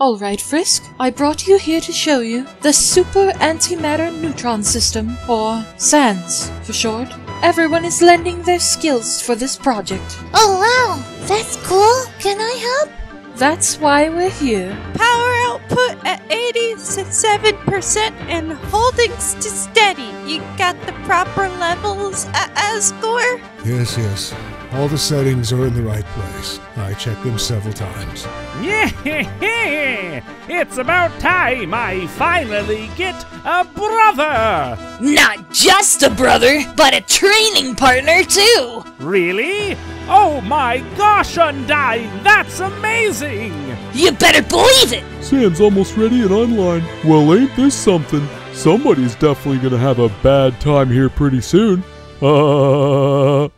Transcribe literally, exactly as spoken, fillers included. Alright Frisk, I brought you here to show you the Super Antimatter Neutron System, or Sans for short. Everyone is lending their skills for this project. Oh wow, that's cool. Can I help? That's why we're here. Power output at eighty-seven percent and holdings to steady. You got the proper levels at Asgore? Yes, yes. All the settings are in the right place. I checked them several times. Yeah, it's about time I finally get a brother! Not just a brother, but a training partner too! Really? Oh my gosh, Undyne, that's amazing! You better believe it! Sans almost ready and online. Well, ain't this something? Somebody's definitely gonna have a bad time here pretty soon. Uh...